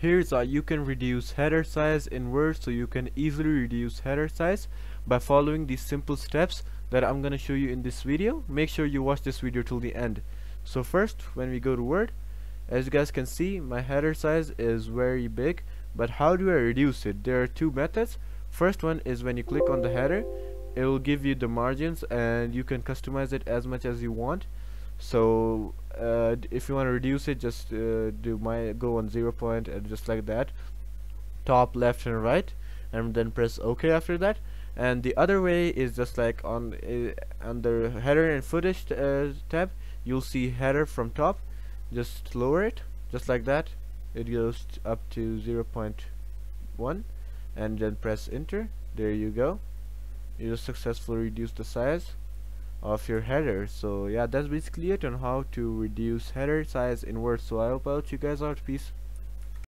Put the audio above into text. Here's how you can reduce header size in Word. So you can easily reduce header size by following these simple steps that I'm gonna show you in this video. Make sure you watch this video till the end. So first, when we go to Word, as you guys can see, my header size is very big, but how do I reduce it? There are two methods. First one is when you click on the header, it will give you the margins and you can customize it as much as you want. So if you want to reduce it, just go on 0 point and just like that, top, left and right, and then press OK after that. And the other way is just like on the header and footer tab, you'll see header from top, just lower it just like that, it goes up to 0.1 and then press enter. There you go, you just successfully reduce the size of your header. So yeah, that's basically it on how to reduce header size in Word. So I hope I helped you guys out. Peace.